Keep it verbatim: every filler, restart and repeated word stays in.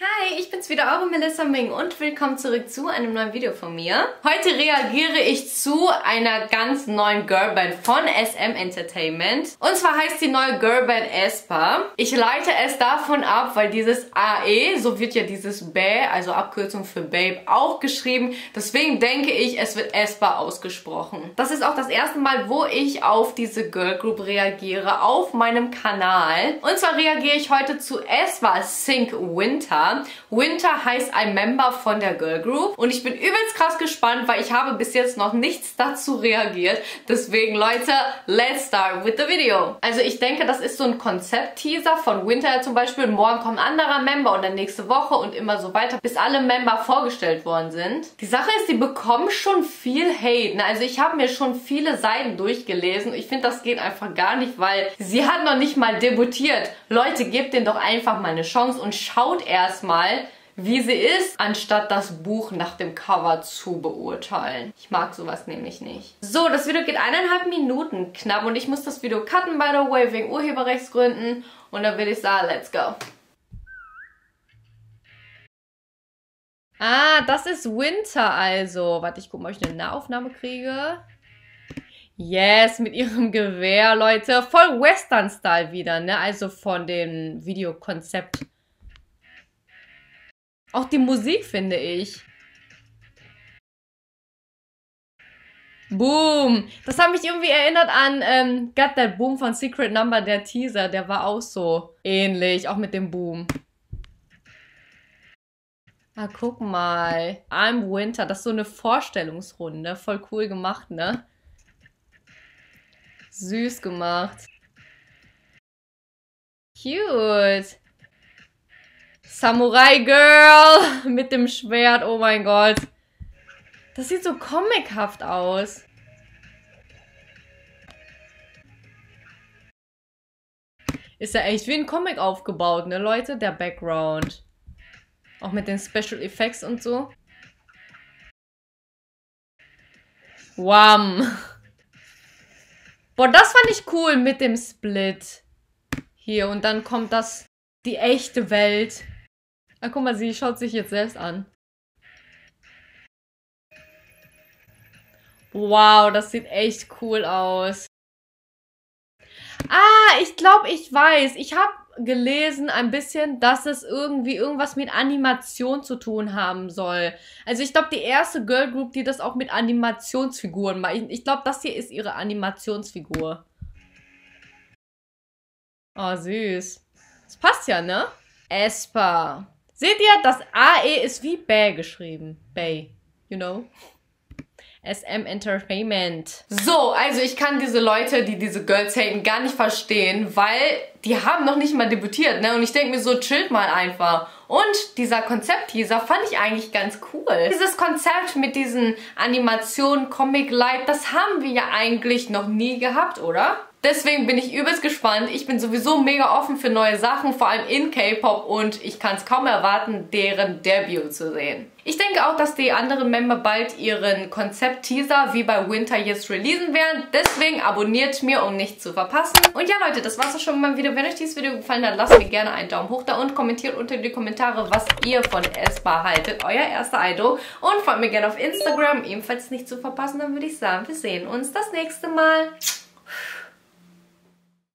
Hi, ich bin's wieder, eure Melissa Ming und willkommen zurück zu einem neuen Video von mir. Heute reagiere ich zu einer ganz neuen Girlband von S M Entertainment. Und zwar heißt die neue Girlband aespa. Ich leite es davon ab, weil dieses A E, so wird ja dieses Bae, also Abkürzung für Babe, auch geschrieben. Deswegen denke ich, es wird aespa ausgesprochen. Das ist auch das erste Mal, wo ich auf diese Girl Group reagiere, auf meinem Kanal. Und zwar reagiere ich heute zu aespa Sing Winter. Winter heißt ein Member von der Girl Group und ich bin übelst krass gespannt, weil ich habe bis jetzt noch nichts dazu reagiert. Deswegen Leute, let's start with the video. Also ich denke, das ist so ein Konzept-Teaser von Winter zum Beispiel. Morgen kommt ein anderer Member und dann nächste Woche und immer so weiter, bis alle Member vorgestellt worden sind. Die Sache ist, die bekommen schon viel Hate. Also ich habe mir schon viele Seiten durchgelesen. Ich finde, das geht einfach gar nicht, weil sie hat noch nicht mal debütiert. Leute, gebt denen doch einfach mal eine Chance und schaut erst mal, wie sie ist, anstatt das Buch nach dem Cover zu beurteilen. Ich mag sowas nämlich nicht. So, das Video geht eineinhalb Minuten knapp und ich muss das Video cutten, by the way, wegen Urheberrechtsgründen. Und dann würde ich sagen, let's go. Ah, das ist Winter also. Warte, ich gucke mal, ob ich eine Nahaufnahme kriege. Yes, mit ihrem Gewehr, Leute. Voll Western-Style wieder, ne? Also von dem Videokonzept. Auch die Musik, finde ich. Boom! Das hat mich irgendwie erinnert an ähm, Got That Boom von Secret Number, der Teaser. Der war auch so ähnlich, auch mit dem Boom. Ah, guck mal. I'm Winter. Das ist so eine Vorstellungsrunde. Voll cool gemacht, ne? Süß gemacht. Cute! Samurai Girl mit dem Schwert, oh mein Gott. Das sieht so comichaft aus. Ist ja echt wie ein Comic aufgebaut, ne Leute? Der Background. Auch mit den Special Effects und so. Wham. Boah, das fand ich cool mit dem Split. Hier, und dann kommt das, die echte Welt. Ah, guck mal, sie schaut sich jetzt selbst an. Wow, das sieht echt cool aus. Ah, ich glaube, ich weiß. Ich habe gelesen ein bisschen, dass es irgendwie irgendwas mit Animation zu tun haben soll. Also ich glaube, die erste Girl Group, die das auch mit Animationsfiguren macht. Ich, ich glaube, das hier ist ihre Animationsfigur. Oh, süß. Das passt ja, ne? aespa. Seht ihr, das A E ist wie Bae geschrieben. Bae, you know? S M Entertainment. So, also ich kann diese Leute, die diese Girls haten, gar nicht verstehen, weil die haben noch nicht mal debütiert, ne? Und ich denke mir so, chillt mal einfach. Und dieser Konzept-Teaser fand ich eigentlich ganz cool. Dieses Konzept mit diesen Animationen, Comic-Light, das haben wir ja eigentlich noch nie gehabt, oder? Deswegen bin ich übelst gespannt. Ich bin sowieso mega offen für neue Sachen, vor allem in K-Pop, und ich kann es kaum erwarten, deren Debut zu sehen. Ich denke auch, dass die anderen Member bald ihren Konzept-Teaser wie bei Winter jetzt releasen werden. Deswegen abonniert mir, um nichts zu verpassen. Und ja Leute, das war's auch schon mit meinem Video. Wenn euch dieses Video gefallen hat, lasst mir gerne einen Daumen hoch da und kommentiert unter die Kommentare, was ihr von aespa haltet, euer erster Idol. Und folgt mir gerne auf Instagram, ebenfalls nicht zu verpassen. Dann würde ich sagen, wir sehen uns das nächste Mal.